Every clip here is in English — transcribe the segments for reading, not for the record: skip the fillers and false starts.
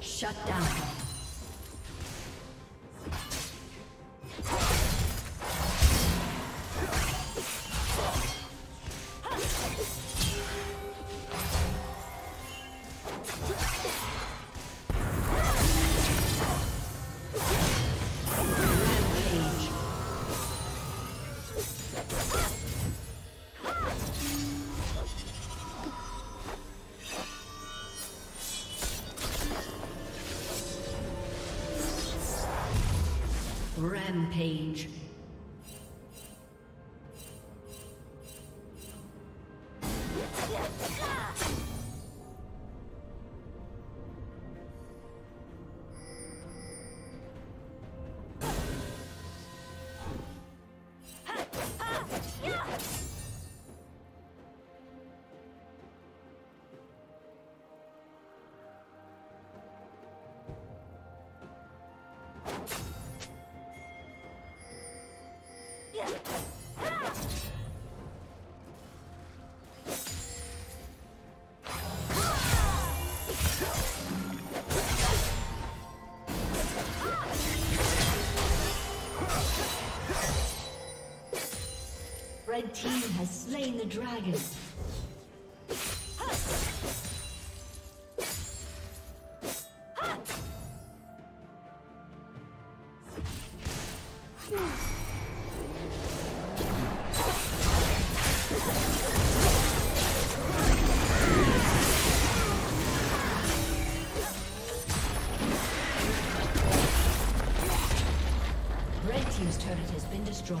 Shut down. Rampage. Red team has slain the dragon. Red team's turret has been destroyed.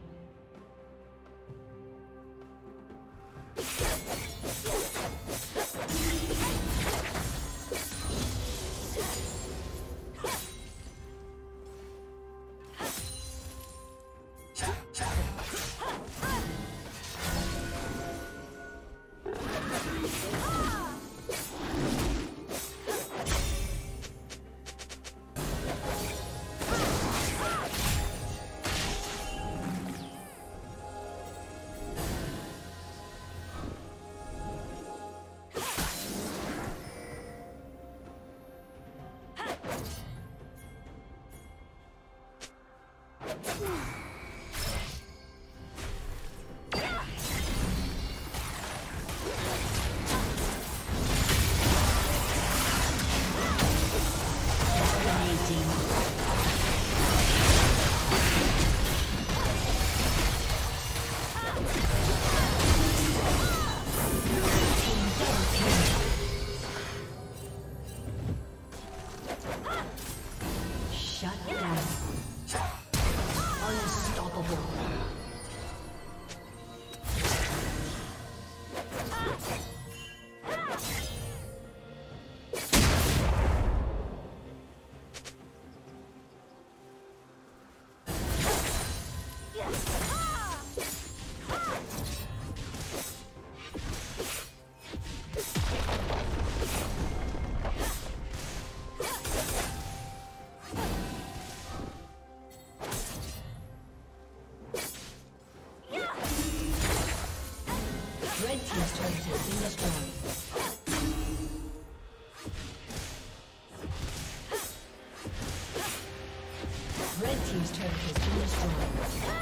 Red team's turret has been destroyed. Red team's turret has been destroyed.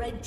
The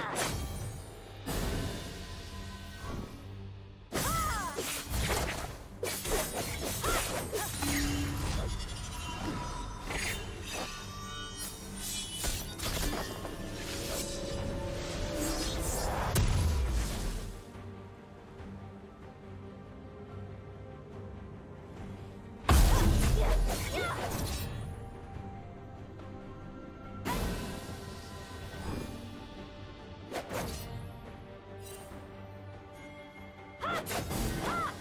Ah!